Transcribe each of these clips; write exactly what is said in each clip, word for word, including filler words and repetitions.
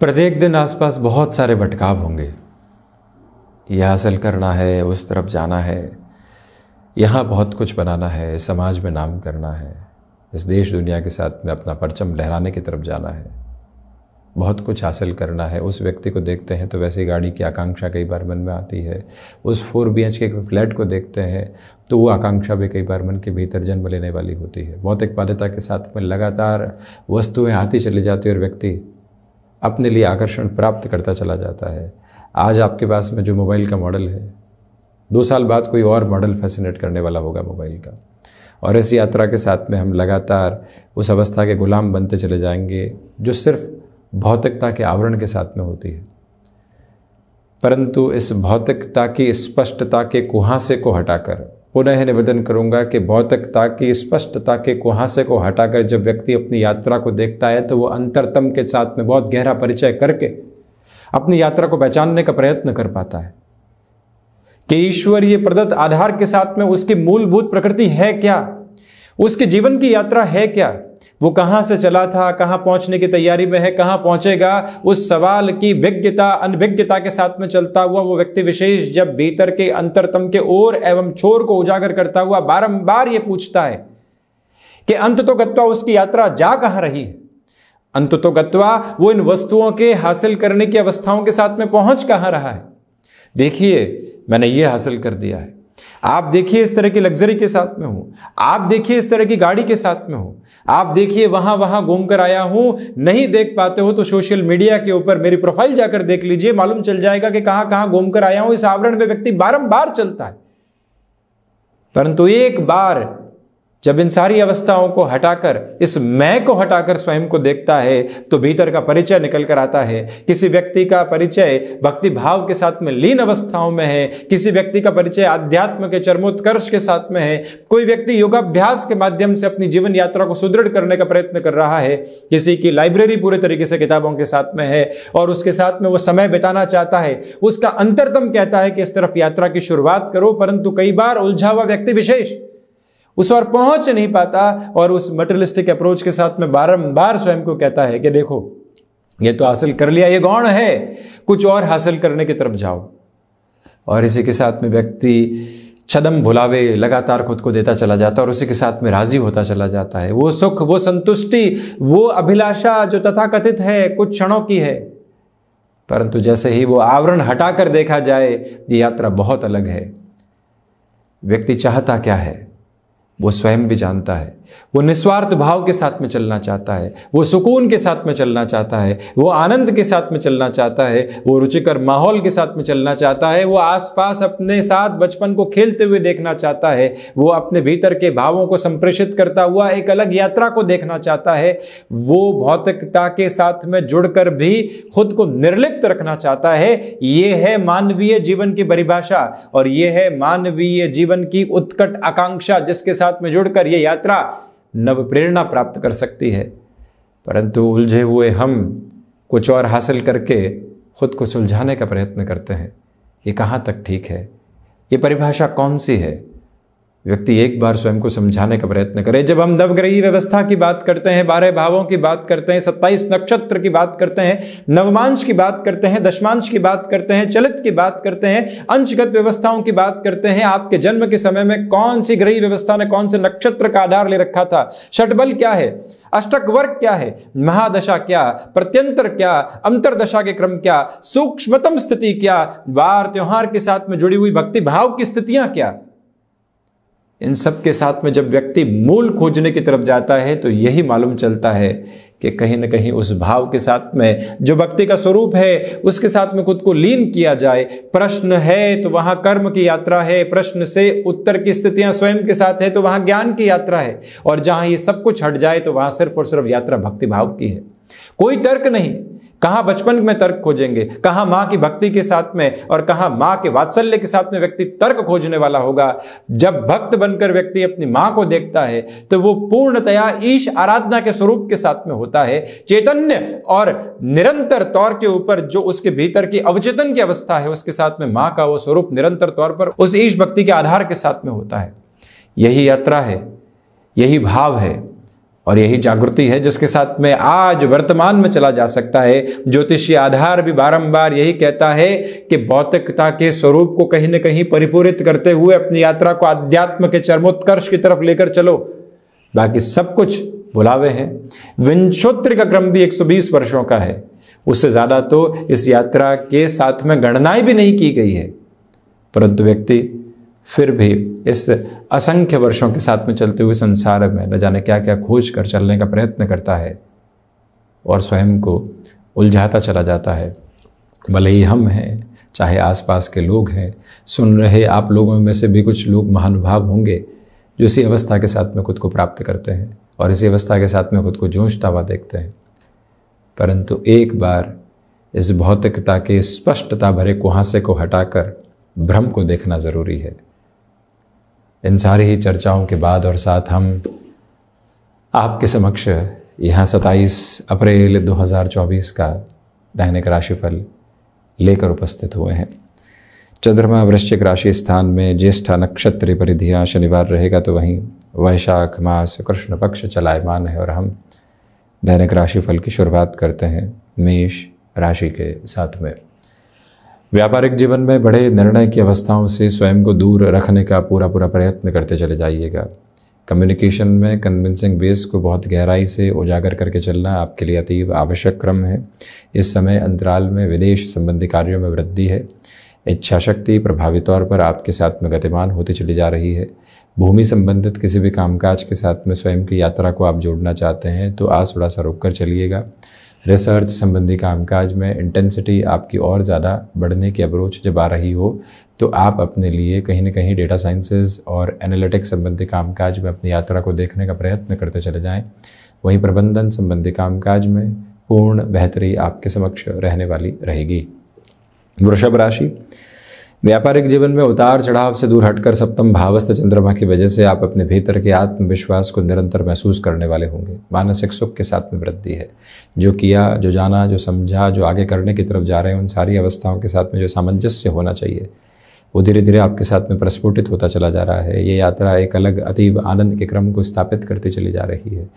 प्रत्येक दिन आसपास बहुत सारे भटकाव होंगे। यह हासिल करना है, उस तरफ जाना है, यहाँ बहुत कुछ बनाना है, समाज में नाम करना है, इस देश दुनिया के साथ में अपना परचम लहराने की तरफ जाना है, बहुत कुछ हासिल करना है। उस व्यक्ति को देखते हैं तो वैसी गाड़ी की आकांक्षा कई बार मन में आती है, उस फोर बी एच के फ्लैट को देखते हैं तो वो आकांक्षा भी कई बार मन के भीतर जन्म लेने वाली होती है। भौतिक बाध्यता के साथ में लगातार वस्तुएं आती चली जाती है और व्यक्ति अपने लिए आकर्षण प्राप्त करता चला जाता है। आज आपके पास में जो मोबाइल का मॉडल है, दो साल बाद कोई और मॉडल फैसिनेट करने वाला होगा मोबाइल का, और इस यात्रा के साथ में हम लगातार उस अवस्था के गुलाम बनते चले जाएंगे जो सिर्फ भौतिकता के आवरण के साथ में होती है। परंतु इस भौतिकता की स्पष्टता के कुहासे को हटाकर, पुनः निवेदन करूंगा कि भौतिकता की स्पष्टता के कुहासे को हटाकर जब व्यक्ति अपनी यात्रा को देखता है तो वो अंतरतम के साथ में बहुत गहरा परिचय करके अपनी यात्रा को पहचानने का प्रयत्न कर पाता है कि ईश्वरीय प्रदत्त आधार के साथ में उसकी मूलभूत प्रकृति है क्या, उसके जीवन की यात्रा है क्या, वो कहाँ से चला था, कहाँ पहुँचने की तैयारी में है, कहाँ पहुँचेगा, उस सवाल की विज्ञता अनभिज्ञता के साथ में चलता हुआ वो व्यक्ति विशेष जब भीतर के अंतरतम के ओर एवं छोर को उजागर करता हुआ बारंबार ये पूछता है कि अंततोगत्वा उसकी यात्रा जा कहाँ रही है, अंततोगत्वा वो इन वस्तुओं के हासिल करने की अवस्थाओं के साथ में पहुँच कहाँ रहा है। देखिए मैंने ये हासिल कर दिया है, आप देखिए इस तरह की लग्जरी के साथ में हूं, आप देखिए इस तरह की गाड़ी के साथ में हूं, आप देखिए वहां वहां घूम कर आया हूं। नहीं देख पाते हो तो सोशल मीडिया के ऊपर मेरी प्रोफाइल जाकर देख लीजिए, मालूम चल जाएगा कि कहां कहां घूम कर आया हूं। इस आवरण में व्यक्ति बारंबार चलता है, परंतु एक बार जब इन सारी अवस्थाओं को हटाकर, इस मैं को हटाकर स्वयं को देखता है तो भीतर का परिचय निकल कर आता है। किसी व्यक्ति का परिचय भक्ति भाव के साथ में लीन अवस्थाओं में है, किसी व्यक्ति का परिचय आध्यात्म के चरमोत्कर्ष के साथ में है, कोई व्यक्ति योगाभ्यास के माध्यम से अपनी जीवन यात्रा को सुदृढ़ करने का प्रयत्न कर रहा है, किसी की लाइब्रेरी पूरे तरीके से किताबों के साथ में है और उसके साथ में वो समय बिताना चाहता है। उसका अंतरतम कहता है कि इस तरफ यात्रा की शुरुआत करो, परंतु कई बार उलझा हुआ व्यक्ति विशेष उस ओर पहुंच नहीं पाता और उस मटेरियलिस्टिक अप्रोच के साथ में बारंबार स्वयं को कहता है कि देखो ये तो हासिल कर लिया, ये गौण है, कुछ और हासिल करने की तरफ जाओ। और इसी के साथ में व्यक्ति छदम भुलावे लगातार खुद को देता चला जाता है और उसी के साथ में राजी होता चला जाता है। वो सुख, वो संतुष्टि, वो अभिलाषा जो तथाकथित है कुछ क्षणों की है, परंतु जैसे ही वो आवरण हटाकर देखा जाए ये यात्रा बहुत अलग है। व्यक्ति चाहता क्या है वो स्वयं भी जानता है, वो निस्वार्थ भाव के साथ में चलना चाहता है, वो सुकून के साथ में चलना चाहता है, वो आनंद के साथ में चलना चाहता है, वो रुचिकर माहौल के साथ में चलना चाहता है, वो आसपास अपने साथ बचपन को खेलते हुए देखना चाहता है, वो अपने भीतर के भावों को संप्रेषित करता हुआ एक अलग यात्रा को देखना चाहता है, वो भौतिकता के साथ में जुड़कर भी खुद को निर्लिप्त रखना चाहता है। ये है मानवीय जीवन की परिभाषा और ये है मानवीय जीवन की उत्कट आकांक्षा जिसके साथ में जुड़कर यह यात्रा नव प्रेरणा प्राप्त कर सकती है। परंतु उलझे हुए हम कुछ और हासिल करके खुद को सुलझाने का प्रयत्न करते हैं। ये कहाँ तक ठीक है, ये परिभाषा कौन सी है? व्यक्ति एक बार स्वयं को समझाने का प्रयत्न करे। जब हम नवग्रही व्यवस्था की बात करते हैं, बारह भावों की बात करते हैं, सत्ताईस नक्षत्र की बात करते हैं, नवमांश की बात करते हैं, दशमांश की बात करते हैं, चलित की बात करते हैं, अंशगत व्यवस्थाओं की बात करते हैं, आपके जन्म के समय में कौन सी ग्रही व्यवस्था ने कौन से नक्षत्र का आधार ले रखा था, षटबल क्या है, अष्टक वर्ग क्या है, महादशा क्या, प्रत्यंतर क्या, अंतरदशा के क्रम क्या, सूक्ष्मतम स्थिति क्या, वार त्योहार के साथ में जुड़ी हुई भक्ति भाव की स्थितियां क्या, इन सब के साथ में जब व्यक्ति मूल खोजने की तरफ जाता है तो यही मालूम चलता है कि कहीं ना कहीं उस भाव के साथ में जो भक्ति का स्वरूप है उसके साथ में खुद को लीन किया जाए। प्रश्न है तो वहाँ कर्म की यात्रा है, प्रश्न से उत्तर की स्थितियाँ स्वयं के साथ है तो वहाँ ज्ञान की यात्रा है, और जहाँ ये सब कुछ हट जाए तो वहाँ सिर्फ और सिर्फ यात्रा भक्तिभाव की है। कोई तर्क नहीं, कहाँ बचपन में तर्क खोजेंगे, कहाँ माँ की भक्ति के साथ में और कहाँ माँ के वात्सल्य के साथ में व्यक्ति तर्क खोजने वाला होगा। जब भक्त बनकर व्यक्ति अपनी माँ को देखता है तो वो पूर्णतया ईश आराधना के स्वरूप के साथ में होता है। चैतन्य और निरंतर तौर के ऊपर जो उसके भीतर की अवचेतन की अवस्था है उसके साथ में माँ का वो स्वरूप निरंतर तौर पर उस ईश भक्ति के आधार के साथ में होता है। यही यात्रा है, यही भाव है और यही जागृति है जिसके साथ में आज वर्तमान में चला जा सकता है। ज्योतिषीय आधार भी बारंबार यही कहता है कि भौतिकता के स्वरूप को कहीं न कहीं परिपूरित करते हुए अपनी यात्रा को आध्यात्म के चरमोत्कर्ष की तरफ लेकर चलो। बाकी सब कुछ बुलावे हैं। विंशोत्तर का क्रम भी एक सौ बीस वर्षों का है, उससे ज्यादा तो इस यात्रा के साथ में गणनाएं भी नहीं की गई है, परंतु व्यक्ति फिर भी इस असंख्य वर्षों के साथ में चलते हुए संसार में न जाने क्या क्या खोज कर चलने का प्रयत्न करता है और स्वयं को उलझाता चला जाता है। भले ही हम हैं, चाहे आसपास के लोग हैं, सुन रहे आप लोगों में से भी कुछ लोग महानुभाव होंगे जो इसी अवस्था के साथ में खुद को प्राप्त करते हैं और इसी अवस्था के साथ में खुद को जूझता हुआ देखते हैं, परंतु एक बार इस भौतिकता के स्पष्टता भरे कुहासे को हटाकर भ्रम को देखना ज़रूरी है। इन सारी ही चर्चाओं के बाद और साथ हम आपके समक्ष यहाँ सत्ताईस अप्रैल दो हज़ार चौबीस का दैनिक राशिफल लेकर उपस्थित हुए हैं। चंद्रमा वृश्चिक राशि स्थान में, ज्येष्ठा नक्षत्र परिधियाँ शनिवार रहेगा, तो वहीं वैशाख मास कृष्ण पक्ष चलायमान है। और हम दैनिक राशिफल की शुरुआत करते हैं मेष राशि के साथ में। व्यापारिक जीवन में बड़े निर्णय की अवस्थाओं से स्वयं को दूर रखने का पूरा पूरा प्रयत्न करते चले जाइएगा। कम्युनिकेशन में कन्विंसिंग बेस को बहुत गहराई से उजागर करके चलना आपके लिए अतीव आवश्यक क्रम है। इस समय अंतराल में विदेश संबंधी कार्यों में वृद्धि है। इच्छा शक्ति प्रभावी तौर पर आपके साथ में गतिमान होती चली जा रही है। भूमि संबंधित किसी भी कामकाज के साथ में स्वयं की यात्रा को आप जोड़ना चाहते हैं तो आज थोड़ा सा रोक कर चलिएगा। रिसर्च संबंधी कामकाज में इंटेंसिटी आपकी और ज़्यादा बढ़ने की अप्रोच जब आ रही हो तो आप अपने लिए कहीं ना कहीं डेटा साइंसेज और एनालिटिक्स संबंधी कामकाज में अपनी यात्रा को देखने का प्रयत्न करते चले जाएँ। वहीं प्रबंधन संबंधी कामकाज में पूर्ण बेहतरी आपके समक्ष रहने वाली रहेगी। वृषभ राशि, व्यापारिक जीवन में उतार चढ़ाव से दूर हटकर सप्तम भावस्थ चंद्रमा की वजह से आप अपने भीतर के आत्मविश्वास को निरंतर महसूस करने वाले होंगे। मानसिक सुख के साथ में वृद्धि है। जो किया, जो जाना, जो समझा, जो आगे करने की तरफ जा रहे हैं, उन सारी अवस्थाओं के साथ में जो सामंजस्य होना चाहिए वो धीरे धीरे आपके साथ में प्रस्फुटित होता चला जा रहा है। ये यात्रा एक अलग अतीव आनंद के क्रम को स्थापित करती चली जा रही है।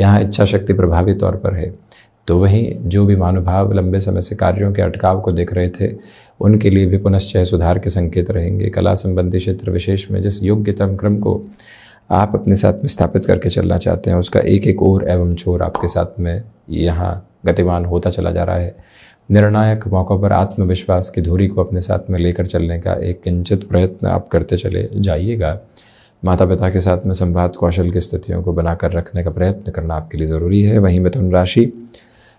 यहाँ इच्छा शक्ति प्रभावी तौर पर है, तो वहीं जो भी महानुभाव लंबे समय से कार्यों के अटकाव को देख रहे थे उनके लिए भी पुनश्चय सुधार के संकेत रहेंगे। कला संबंधी क्षेत्र विशेष में जिस योग्यतम क्रम को आप अपने साथ में स्थापित करके चलना चाहते हैं उसका एक एक ओर एवं छोर आपके साथ में यहाँ गतिमान होता चला जा रहा है। निर्णायक मौक़ों पर आत्मविश्वास की धुरी को अपने साथ में लेकर चलने का एक किंचित प्रयत्न आप करते चले जाइएगा। माता पिता के साथ में संवाद कौशल की स्थितियों को बनाकर रखने का प्रयत्न करना आपके लिए ज़रूरी है। वहीं मिथुन राशि,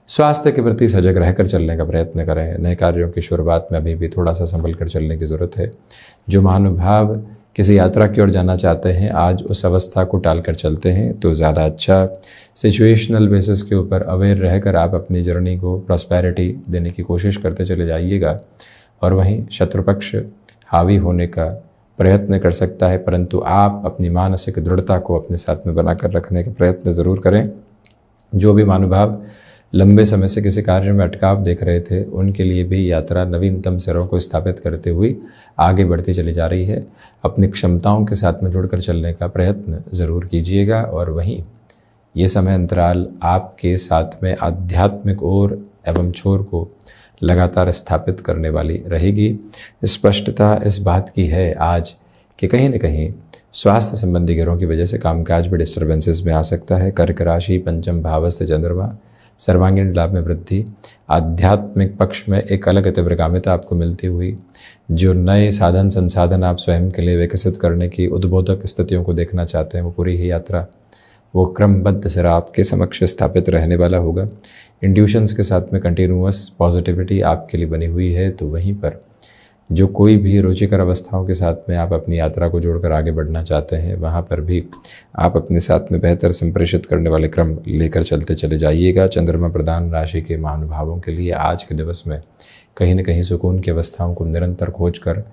स्वास्थ्य के प्रति सजग रहकर चलने का प्रयत्न करें। नए कार्यों की शुरुआत में अभी भी थोड़ा सा संभल कर चलने की ज़रूरत है। जो महानुभाव किसी यात्रा की ओर जाना चाहते हैं आज उस अवस्था को टाल कर चलते हैं तो ज़्यादा अच्छा। सिचुएशनल बेसिस के ऊपर अवेयर रहकर आप अपनी जर्नी को प्रॉस्पेरिटी देने की कोशिश करते चले जाइएगा। और वहीं शत्रुपक्ष हावी होने का प्रयत्न कर सकता है, परंतु आप अपनी मानसिक दृढ़ता को अपने साथ में बनाकर रखने का प्रयत्न ज़रूर करें। जो भी महानुभाव लंबे समय से किसी कार्य में अटकाव देख रहे थे उनके लिए भी यात्रा नवीनतम सिरों को स्थापित करते हुए आगे बढ़ती चली जा रही है। अपनी क्षमताओं के साथ में जुड़कर चलने का प्रयत्न ज़रूर कीजिएगा। और वहीं ये समय अंतराल आपके साथ में आध्यात्मिक ओर एवं छोर को लगातार स्थापित करने वाली रहेगी। स्पष्टता इस, इस बात की है आज कि कहीं न कहीं स्वास्थ्य संबंधी गिरों की वजह से कामकाज भी डिस्टर्बेंसेस में आ सकता है। कर्क राशि, पंचम भावस्थ चंद्रमा, सर्वांगीण लाभ में वृद्धि, आध्यात्मिक पक्ष में एक अलग तीव्रगामिता आपको मिलती हुई, जो नए साधन संसाधन आप स्वयं के लिए विकसित करने की उद्बोधक स्थितियों को देखना चाहते हैं वो पूरी ही यात्रा वो क्रमबद्ध सिरा आपके समक्ष स्थापित रहने वाला होगा। इंट्यूशंस के साथ में कंटिन्यूअस पॉजिटिविटी आपके लिए बनी हुई है, तो वहीं पर जो कोई भी रुचिकर अवस्थाओं के साथ में आप अपनी यात्रा को जोड़कर आगे बढ़ना चाहते हैं वहाँ पर भी आप अपने साथ में बेहतर संप्रेषित करने वाले क्रम लेकर चलते चले जाइएगा। चंद्रमा प्रधान राशि के महानुभावों के लिए आज के दिवस में कहीं न कहीं सुकून की अवस्थाओं को निरंतर खोज कर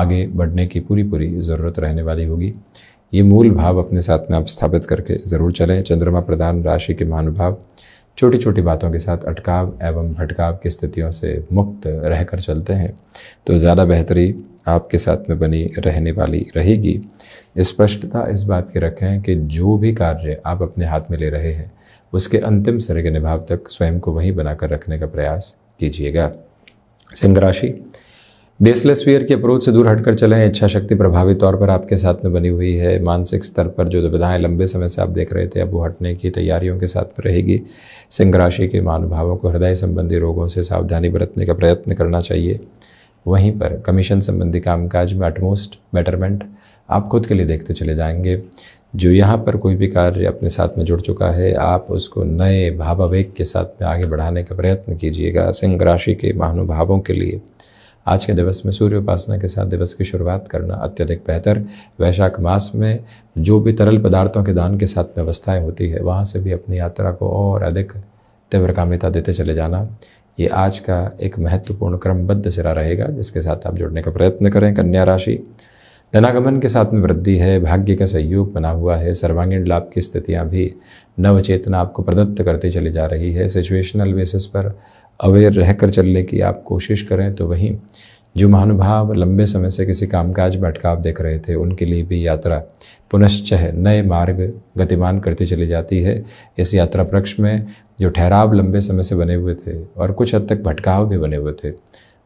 आगे बढ़ने की पूरी पूरी ज़रूरत रहने वाली होगी। ये मूल भाव अपने साथ में आप स्थापित करके ज़रूर चलें। चंद्रमा प्रधान राशि के महानुभाव छोटी छोटी बातों के साथ अटकाव एवं भटकाव की स्थितियों से मुक्त रहकर चलते हैं तो ज़्यादा बेहतरी आपके साथ में बनी रहने वाली रहेगी। स्पष्टता इस, इस बात की रखें कि जो भी कार्य आप अपने हाथ में ले रहे हैं उसके अंतिम सरगना भाव तक स्वयं को वहीं बनाकर रखने का प्रयास कीजिएगा। सिंह राशि, बेसलेस फियर के अप्रोच से दूर हटकर चलें। इच्छा शक्ति प्रभावी तौर पर आपके साथ में बनी हुई है। मानसिक स्तर पर जो दुविधाएं लंबे समय से आप देख रहे थे अब वो हटने की तैयारियों के साथ में रहेगी। सिंह राशि के महानुभावों को हृदय संबंधी रोगों से सावधानी बरतने का प्रयत्न करना चाहिए। वहीं पर कमीशन संबंधी कामकाज में अटमोस्ट बेटरमेंट आप खुद के लिए देखते चले जाएंगे। जो यहाँ पर कोई भी कार्य अपने साथ में जुड़ चुका है आप उसको नए भावावेग के साथ में आगे बढ़ाने का प्रयत्न कीजिएगा। सिंह राशि के महानुभावों के लिए आज के दिवस में सूर्य उपासना के साथ दिवस की शुरुआत करना अत्यधिक बेहतर। वैशाख मास में जो भी तरल पदार्थों के दान के साथ में अवस्थाएं होती है वहाँ से भी अपनी यात्रा को और अधिक तीव्रकामिता देते चले जाना, ये आज का एक महत्वपूर्ण क्रमबद्ध सिरा रहेगा जिसके साथ आप जुड़ने का प्रयत्न करें। कन्या राशि, धनागमन के साथ में वृद्धि है। भाग्य का सहयोग बना हुआ है। सर्वांगीण लाभ की स्थितियाँ भी नवचेतना आपको प्रदत्त करते चली जा रही है। सिचुएशनल बेसिस पर अवेयर रहकर चलने की आप कोशिश करें। तो वहीं जो महानुभाव लंबे समय से किसी कामकाज में अटकाव देख रहे थे उनके लिए भी यात्रा पुनश्चः नए मार्ग गतिमान करते चली जाती है। इस यात्रा पक्ष में जो ठहराव लंबे समय से बने हुए थे और कुछ हद तक भटकाव भी बने हुए थे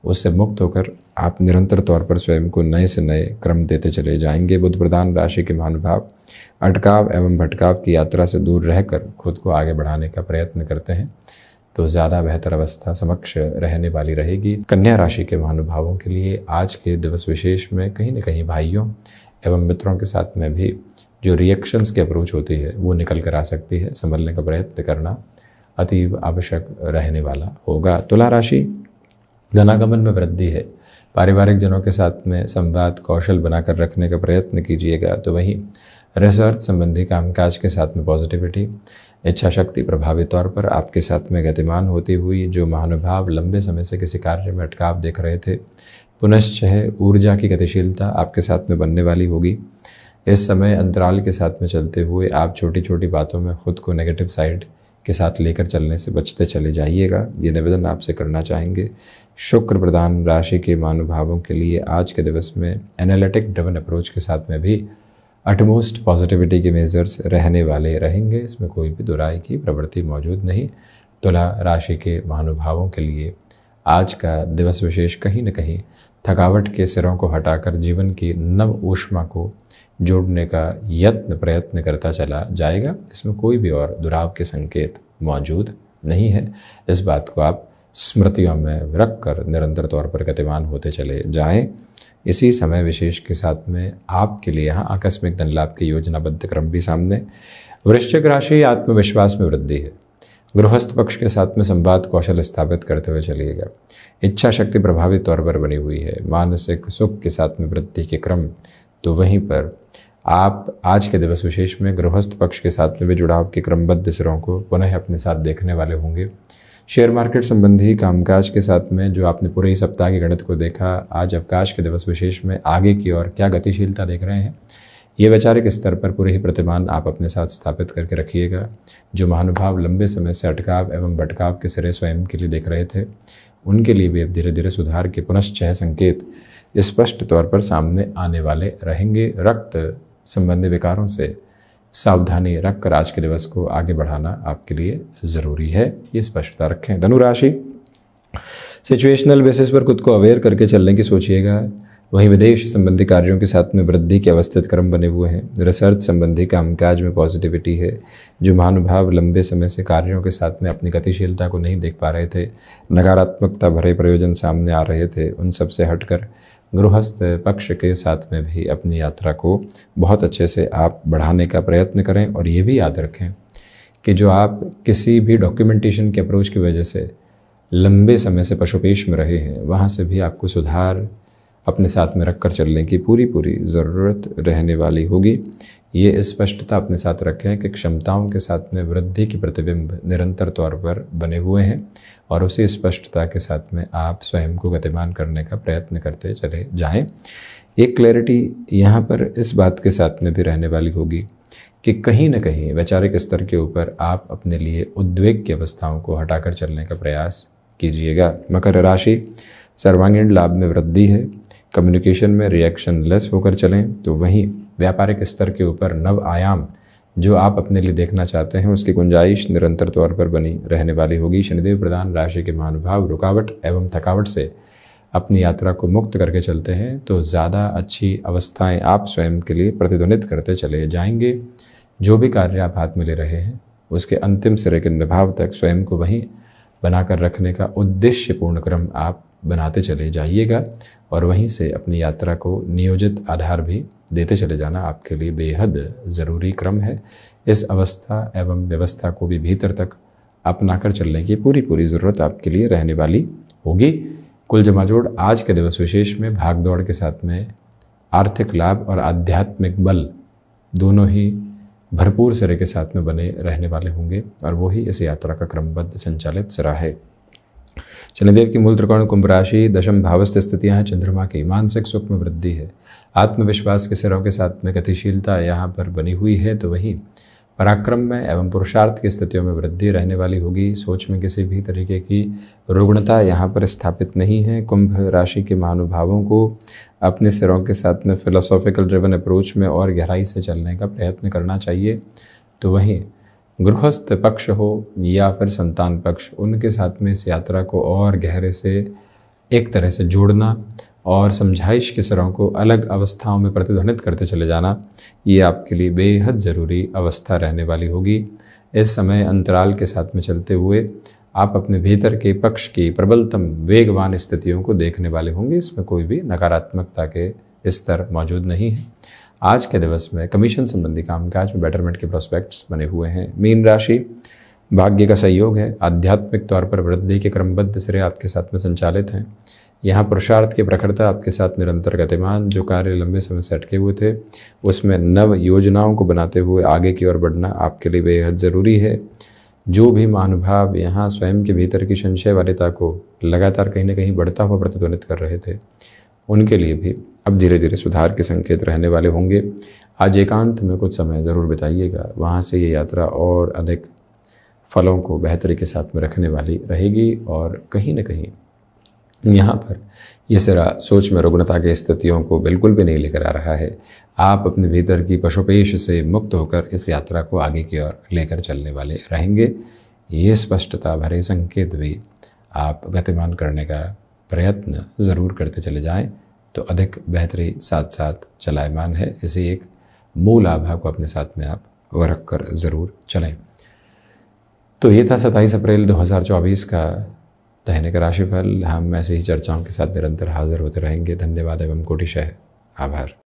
उससे मुक्त होकर आप निरंतर तौर पर स्वयं को नए से नए क्रम देते चले जाएंगे। बुध प्रधान राशि के महानुभाव अटकाव एवं भटकाव की यात्रा से दूर रहकर खुद को आगे बढ़ाने का प्रयत्न करते हैं तो ज़्यादा बेहतर अवस्था समक्ष रहने वाली रहेगी। कन्या राशि के महानुभावों के लिए आज के दिवस विशेष में कहीं न कहीं भाइयों एवं मित्रों के साथ में भी जो रिएक्शंस की अप्रोच होती है वो निकल कर आ सकती है। संभलने का प्रयत्न करना अतीव आवश्यक रहने वाला होगा। तुला राशि, धनागमन में वृद्धि है। पारिवारिक जनों के साथ में संवाद कौशल बनाकर रखने का प्रयत्न कीजिएगा। तो वहीं रिसर्च संबंधी कामकाज के साथ में पॉजिटिविटी, इच्छा शक्ति प्रभावी तौर पर आपके साथ में गतिमान होती हुई जो महानुभाव लंबे समय से किसी कार्य में अटकाव देख रहे थे पुनश्चः ऊर्जा की गतिशीलता आपके साथ में बनने वाली होगी। इस समय अंतराल के साथ में चलते हुए आप छोटी छोटी बातों में खुद को नेगेटिव साइड के साथ लेकर चलने से बचते चले जाइएगा, ये निवेदन आपसे करना चाहेंगे। शुक्र प्रधान राशि के महानुभावों के लिए आज के दिवस में एनालिटिक ड्रिवन अप्रोच के साथ में भी अटमोस्ट पॉजिटिविटी के मेजर्स रहने वाले रहेंगे। इसमें कोई भी दुराई की प्रवृत्ति मौजूद नहीं। तुला राशि के महानुभावों के लिए आज का दिवस विशेष कहीं न कहीं थकावट के सिरों को हटाकर जीवन की नव ऊष्मा को जोड़ने का यत्न प्रयत्न करता चला जाएगा। इसमें कोई भी और दुराव के संकेत मौजूद नहीं है। इस बात को आप स्मृतियों में रख कर निरंतर तौर पर गतिमान होते चले जाएं। इसी समय विशेष के साथ में आपके लिए यहाँ आकस्मिक धन लाभ की योजनाबद्ध क्रम भी सामने। वृश्चिक राशि, आत्मविश्वास में वृद्धि है। गृहस्थ पक्ष के साथ में संवाद कौशल स्थापित करते हुए चलिएगा। इच्छा शक्ति प्रभावी तौर पर बनी हुई है। मानसिक सुख के साथ में वृद्धि के क्रम, तो वहीं पर आप आज के दिवस विशेष में गृहस्थ पक्ष के साथ में भी जुड़ाव के क्रमबद्ध सिरों को पुनः अपने साथ देखने वाले होंगे। शेयर मार्केट संबंधी कामकाज के साथ में जो आपने पूरे ही सप्ताह की गणित को देखा, आज अवकाश के दिवस विशेष में आगे की ओर क्या गतिशीलता देख रहे हैं ये वैचारिक स्तर पर पूरे ही प्रतिमान आप अपने साथ स्थापित करके रखिएगा। जो महानुभाव लंबे समय से अटकाव एवं भटकाव के सिरे स्वयं के लिए देख रहे थे उनके लिए भी अब धीरे धीरे सुधार के पुनश्चय संकेत स्पष्ट तौर पर सामने आने वाले रहेंगे। रक्त संबंधी विकारों से सावधानी रखकर आज के दिवस को आगे बढ़ाना आपके लिए ज़रूरी है, ये स्पष्टता रखें। धनुराशि, सिचुएशनल बेसिस पर खुद को अवेयर करके चलने की सोचिएगा। वहीं विदेश संबंधी कार्यों के साथ में वृद्धि के अवस्थित क्रम बने हुए हैं। रिसर्च संबंधी कामकाज में पॉजिटिविटी है। जो महानुभाव लंबे समय से कार्यों के साथ में अपनी गतिशीलता को नहीं देख पा रहे थे, नकारात्मकता भरे प्रयोजन सामने आ रहे थे, उन सब से हटकर गृहस्थ पक्ष के साथ में भी अपनी यात्रा को बहुत अच्छे से आप बढ़ाने का प्रयत्न करें। और ये भी याद रखें कि जो आप किसी भी डॉक्यूमेंटेशन के अप्रोच की वजह से लंबे समय से पशुपेश में रहे हैं वहाँ से भी आपको सुधार अपने साथ में रखकर चलने की पूरी पूरी ज़रूरत रहने वाली होगी। ये स्पष्टता अपने साथ रखें कि क्षमताओं के साथ में वृद्धि के प्रतिबिंब निरंतर तौर पर बने हुए हैं और उसी स्पष्टता के साथ में आप स्वयं को गतिमान करने का प्रयत्न करते चले जाएं। एक क्लैरिटी यहाँ पर इस बात के साथ में भी रहने वाली होगी कि कहीं ना कहीं वैचारिक स्तर के ऊपर आप अपने लिए उद्वेग की अवस्थाओं को हटाकर चलने का प्रयास कीजिएगा। मकर राशि, सर्वांगीण लाभ में वृद्धि है। कम्युनिकेशन में रिएक्शन लेस होकर चलें। तो वहीं व्यापारिक स्तर के ऊपर नव आयाम जो आप अपने लिए देखना चाहते हैं उसकी गुंजाइश निरंतर तौर पर बनी रहने वाली होगी। शनिदेव प्रधान राशि के महानुभाव रुकावट एवं थकावट से अपनी यात्रा को मुक्त करके चलते हैं तो ज़्यादा अच्छी अवस्थाएं आप स्वयं के लिए प्रतिध्वनित करते चले जाएंगे। जो भी कार्य आप हाथ में ले रहे हैं उसके अंतिम सिरे के निभाव तक स्वयं को वहीं बनाकर रखने का उद्देश्यपूर्ण क्रम आप बनाते चले जाइएगा और वहीं से अपनी यात्रा को नियोजित आधार भी देते चले जाना आपके लिए बेहद ज़रूरी क्रम है। इस अवस्था एवं व्यवस्था को भी भीतर तक अपनाकर चलने की पूरी पूरी ज़रूरत आपके लिए रहने वाली होगी। कुल जमाजोड़ आज के दिवस विशेष में भाग दौड़ के साथ में आर्थिक लाभ और आध्यात्मिक बल दोनों ही भरपूर सिरे के साथ में बने रहने वाले होंगे और वही इस यात्रा का क्रमबद्ध संचालित सिरा है। शनिदेव की मूल त्रिकोण कुंभ राशि, दशम भावस्थ स्थितियाँ हैं चंद्रमा की। मानसिक सुख में वृद्धि है। आत्मविश्वास के सिरों के साथ में गतिशीलता यहाँ पर बनी हुई है तो वहीं पराक्रम में एवं पुरुषार्थ की स्थितियों में वृद्धि रहने वाली होगी। सोच में किसी भी तरीके की रुग्णता यहाँ पर स्थापित नहीं है। कुंभ राशि के महानुभावों को अपने सिरों के साथ में फिलोसॉफिकल ड्रिवन अप्रोच में और गहराई से चलने का प्रयत्न करना चाहिए। तो वहीं गृहस्थ पक्ष हो या फिर संतान पक्ष, उनके साथ में इस यात्रा को और गहरे से एक तरह से जोड़ना और समझाइश के सिरों को अलग अवस्थाओं में प्रतिध्वनित करते चले जाना ये आपके लिए बेहद ज़रूरी अवस्था रहने वाली होगी। इस समय अंतराल के साथ में चलते हुए आप अपने भीतर के पक्ष की प्रबलतम वेगवान स्थितियों को देखने वाले होंगे। इसमें कोई भी नकारात्मकता के स्तर मौजूद नहीं है। आज के दिवस में कमीशन संबंधी कामकाज में बेटरमेंट के प्रोस्पेक्ट्स बने हुए हैं। मीन राशि, भाग्य का सहयोग है। आध्यात्मिक तौर पर वृद्धि के क्रमबद्ध सिरे आपके साथ में संचालित हैं। यहाँ पुरुषार्थ की प्रखरता आपके साथ निरंतर गतिमान। जो कार्य लंबे समय से अटके हुए थे उसमें नव योजनाओं को बनाते हुए आगे की ओर बढ़ना आपके लिए बेहद ज़रूरी है। जो भी महानुभाव यहाँ स्वयं के भीतर की संशयवादिता को लगातार कहीं ना कहीं बढ़ता हुआ प्रतिध्वनित कर रहे थे उनके लिए भी अब धीरे धीरे सुधार के संकेत रहने वाले होंगे। आज एकांत में कुछ समय ज़रूर बिताइएगा, वहाँ से ये यात्रा और अधिक फलों को बेहतरी के साथ में रखने वाली रहेगी। और कहीं ना कहीं यहाँ पर यह सिरा सोच में रुग्णता की स्थितियों को बिल्कुल भी नहीं लेकर आ रहा है। आप अपने भीतर की पशुपेश से मुक्त होकर इस यात्रा को आगे की ओर लेकर चलने वाले रहेंगे। ये स्पष्टता भरे संकेत भी आप गतिमान करने का प्रयत्न ज़रूर करते चले जाएं तो अधिक बेहतरी साथ साथ चलायमान है। इसी एक मूल आभा को अपने साथ में आप रख कर ज़रूर चलें। तो ये था सत्ताईस अप्रैल दो हज़ार चौबीस का दैनिक राशिफल। हम ऐसे ही चर्चाओं के साथ निरंतर हाजिर होते रहेंगे। धन्यवाद एवं कोटिशः आभार।